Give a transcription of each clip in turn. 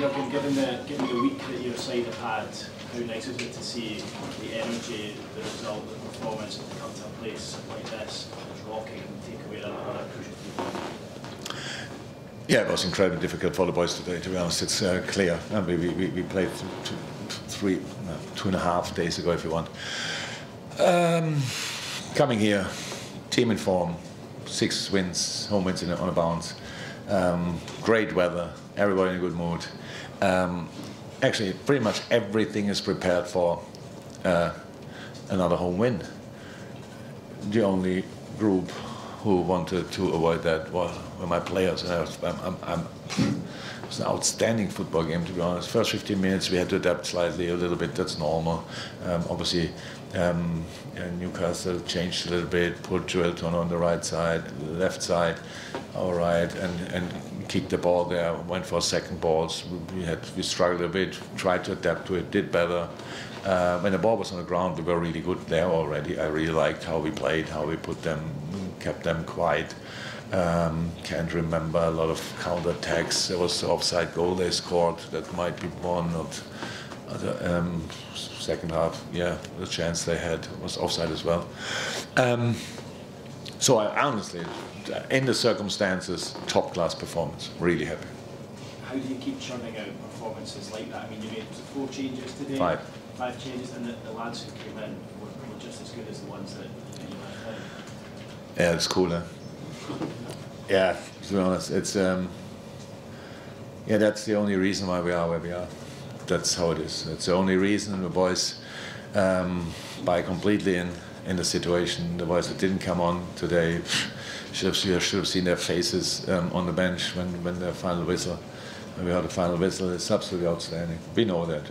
Jürgen, given the week that your side have had, how nice is it to see the energy, the result, the performance to come to a place like this, rocking and take away another crucial point? Yeah, it was incredibly difficult for the boys today, to be honest. It's clear. I mean, we played two and a half days ago, if you want. Coming here, team in form, 6 wins, home wins on a bounce, great weather, everybody in a good mood. Actually, pretty much everything is prepared for another home win. The only group who wanted to avoid that were my players. It was an outstanding football game, to be honest. First 15 minutes we had to adapt slightly, a little bit, that's normal. Obviously, Newcastle changed a little bit, put Joelinton on the right side, left side, all right, and kicked the ball there, went for second balls. We struggled a bit, tried to adapt to it, did better. When the ball was on the ground, we were really good there already. I really liked how we played, how we put them, kept them quiet. Can't remember a lot of counterattacks. There was the offside goal they scored. That might be one of the second half. Yeah, the chance they had was offside as well. So I honestly, in the circumstances, top-class performance. Really happy. How do you keep churning out performances like that? I mean, you made 4 changes today. 5 changes, and the lads who came in were just as good as the ones that you had played. Yeah, it's cool, huh? Yeah, to be honest, it's yeah. That's the only reason why we are where we are. That's how it is. It's the only reason the boys buy completely in the situation. The boys that didn't come on today should have seen their faces on the bench when their final whistle. When we heard the final whistle. It's absolutely outstanding. We know that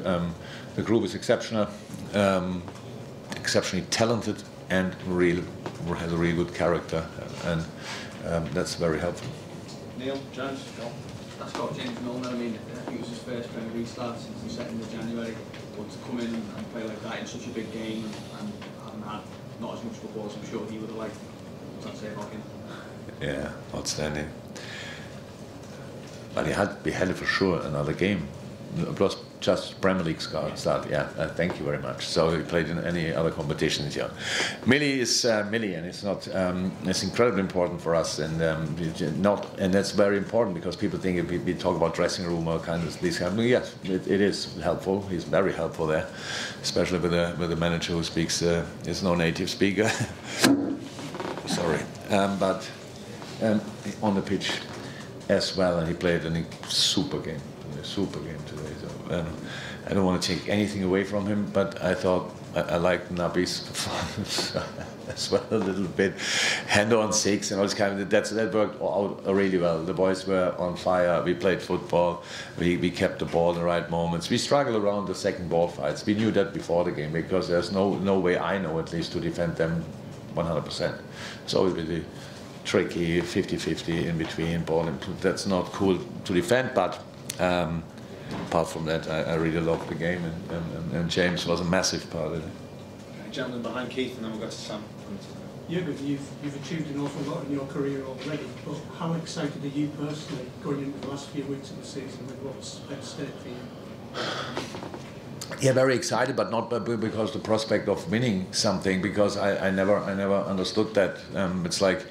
the group is exceptional, exceptionally talented, and has a really good character and. That's very helpful. Neil, James, that's got James Milner. I mean, I think it was his first Premier League start since the 2nd of January. But to come in and play like that in such a big game and had not as much football as I'm sure he would have liked, what does that say about him? Yeah, outstanding. But we had for sure another game. It was just Premier League start, yeah. Thank you very much. So he played in any other competitions, yeah. Millie is Millie, and it's not. It's incredibly important for us, and and that's very important because people think if we talk about dressing room or kind of these kind of. Yes, it is helpful. He's very helpful there, especially with a manager who speaks is no native speaker. Sorry, but on the pitch as well, and he played a super game. Super game today. So I don't want to take anything away from him, but I thought I liked Nabi's performance as well a little bit. Hendo on 6 and all this kind of that worked out really well. The boys were on fire. We played football. We kept the ball in the right moments. We struggled around the second ball fights. We knew that before the game because there's no way I know at least to defend them 100%. It's always really tricky, 50-50 in between ball. And that's not cool to defend, but. Apart from that, I really loved the game, and James was a massive part of it. Gentleman behind Keith, and then we'll go to Sam. Jürgen, you've achieved an awful lot in your career already, but how excited are you personally going into the last few weeks of the season with what's at stake for you? Yeah, very excited, but not because the prospect of winning something, because I never understood that. It's like.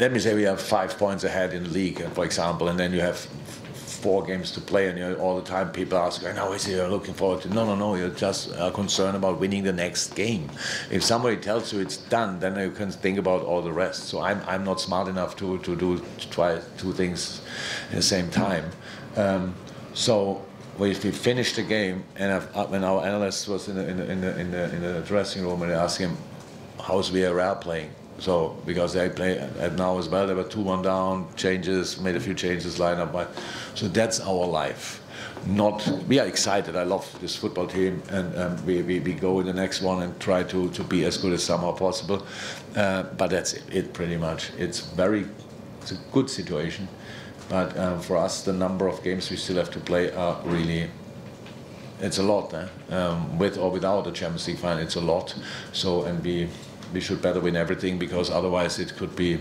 Let me say we have 5 points ahead in the league, for example, and then you have 4 games to play, and you all the time people ask, "How is it? You're looking forward to?" No. You're just concerned about winning the next game. If somebody tells you it's done, then you can think about all the rest. So I'm not smart enough to try 2 things at the same time. So. We finished the game, and when our analyst was in the dressing room, and I asked him, "How's Villarreal playing?" So, because they play at now as well, they were 2-1 down, changes, made a few changes, line up. So that's our life. We are excited. I love this football team, and we go in the next one and try to be as good as somehow possible. But that's it pretty much. It's a good situation, but for us, the number of games we still have to play are really. It's a lot, eh? With or without a Champions League final, it's a lot. So, and we should better win everything because otherwise it could be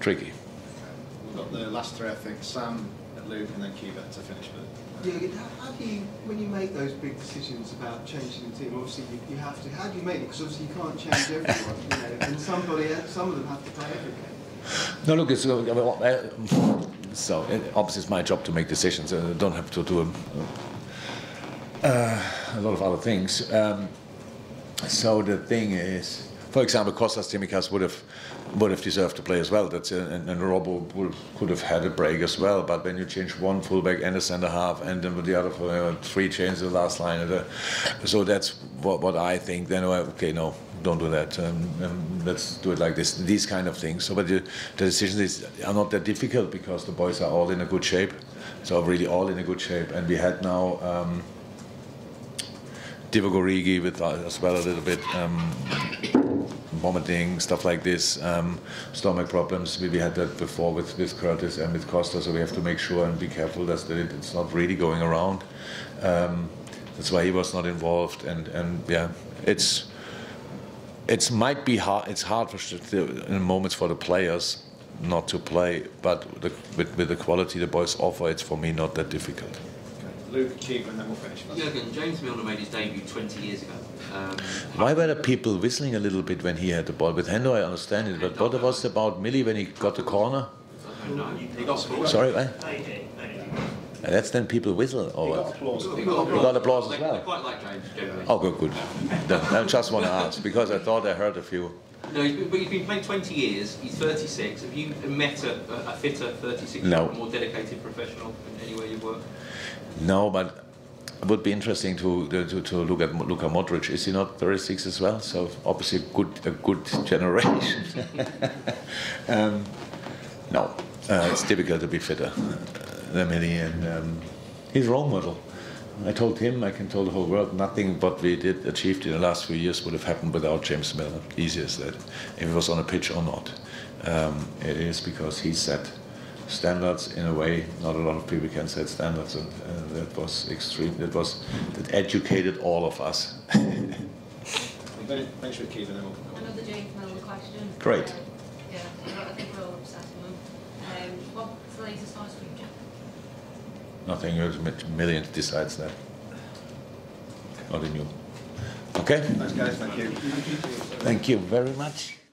tricky. last three, I think, Sam, Luke, and then Kubet to finish with. Jürgen, how do you, when you make those big decisions about changing the team, obviously you have to, how do you make it? Because obviously you can't change everyone, you know, and some of them have to play every game. No, look, it's, obviously it's my job to make decisions. I don't have to do a lot of other things. So the thing is, for example, Costas Tsimikas would have deserved to play as well. That's and Robo could have had a break as well. But when you change one fullback and a centre half, and then with the other three changes the last line, so that's what I think. Then okay, no, don't do that. Let's do it like this. These kind of things. So, but the decisions are not that difficult because the boys are all in a good shape. So really, all in a good shape. And we had now. Divock Origi with as well a little bit vomiting, stuff like this, stomach problems. We had that before with Curtis and with Costa, so we have to make sure and be careful that it's not really going around. That's why he was not involved, and yeah, it might be hard. It's hard in moments for the players not to play, but with the quality the boys offer, it's for me not that difficult. Luke, Chief, and then we'll finish. Jürgen, James Milner made his debut 20 years ago. Why were the people whistling a little bit when he had the ball? With Hendo, I understand it, but what was about Millie when he got the corner? No, he got applause. Sorry, what? That's then people whistle. Or he got applause. He got applause as well. I quite like James, generally. Oh, good, good. I just want to ask, because I thought I heard a few. No, he's been playing 20 years, he's 36. Have you met a fitter 36-year-old, more dedicated professional in any way you work? No, but it would be interesting to look at Luka Modric. Is he not 36 as well? So obviously a good generation. No, it's difficult to be fitter than Millie, and he's a role model. I told him, I can tell the whole world, nothing what we did achieved in the last few years would have happened without James Milner. Easy as that, if he was on a pitch or not. It is because he set standards in a way not a lot of people can set standards, and that was extreme. That educated all of us. Thanks for keeping them up. Another James Milner question. Great. Yeah, I think we're all upset with him. What's the latest on screen? Nothing, Millions decides that. Not in you. Okay? Thanks, guys. Thank you. Thank you very much.